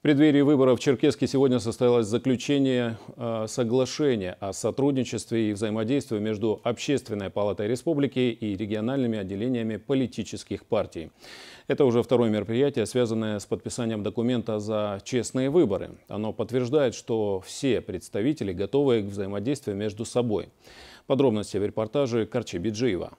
В преддверии выборов в Черкесске сегодня состоялось заключение соглашения о сотрудничестве и взаимодействии между Общественной палатой Республики и региональными отделениями политических партий. Это уже второе мероприятие, связанное с подписанием документа за честные выборы. Оно подтверждает, что все представители готовы к взаимодействию между собой. Подробности в репортаже Арчи Биджиева.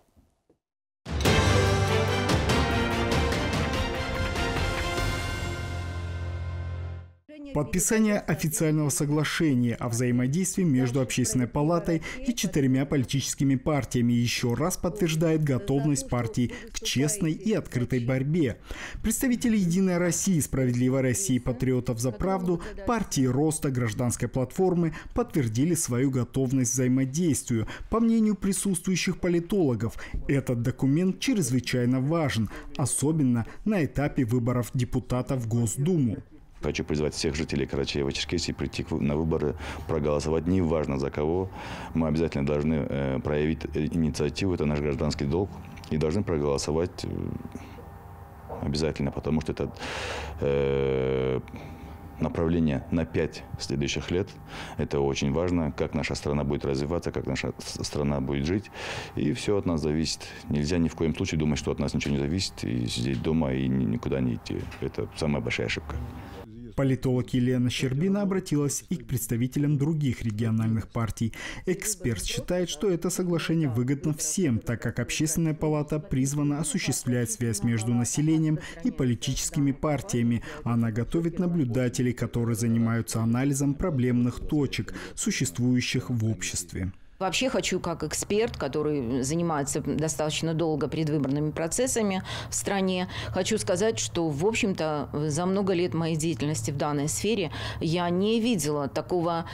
Подписание официального соглашения о взаимодействии между Общественной палатой и 4 политическими партиями еще раз подтверждает готовность партий к честной и открытой борьбе. Представители «Единой России», «Справедливой России», «Патриотов за правду», партии «Роста», «Гражданской платформы» подтвердили свою готовность к взаимодействию. По мнению присутствующих политологов, этот документ чрезвычайно важен, особенно на этапе выборов депутатов в Госдуму. Хочу призвать всех жителей Карачаева и Черкесии прийти на выборы, проголосовать. Не важно за кого, мы обязательно должны проявить инициативу, это наш гражданский долг, и должны проголосовать обязательно, потому что это направление на 5 следующих лет. Это очень важно, как наша страна будет развиваться, как наша страна будет жить. И все от нас зависит. Нельзя ни в коем случае думать, что от нас ничего не зависит, и сидеть дома и никуда не идти. Это самая большая ошибка. Политолог Елена Щербина обратилась и к представителям других региональных партий. Эксперт считает, что это соглашение выгодно всем, так как Общественная палата призвана осуществлять связь между населением и политическими партиями. Она готовит наблюдателей, которые занимаются анализом проблемных точек, существующих в обществе. Вообще хочу, как эксперт, который занимается достаточно долго предвыборными процессами в стране, хочу сказать, что, в общем-то, за много лет моей деятельности в данной сфере я не видела такого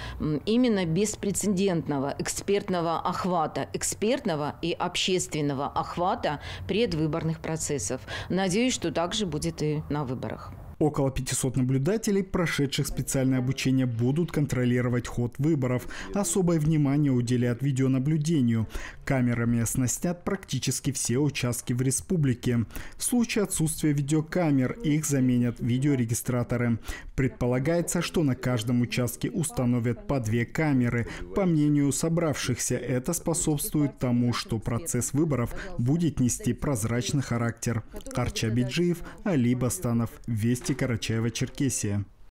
именно беспрецедентного экспертного охвата, экспертного и общественного охвата предвыборных процессов. Надеюсь, что также будет и на выборах. Около 500 наблюдателей, прошедших специальное обучение, будут контролировать ход выборов. Особое внимание уделят видеонаблюдению. Камерами оснастят практически все участки в республике. В случае отсутствия видеокамер их заменят видеорегистраторы. Предполагается, что на каждом участке установят по 2 камеры. По мнению собравшихся, это способствует тому, что процесс выборов будет нести прозрачный характер. Арча Биджиев, Али Бастанов, Вести Карачаева, Черкесия.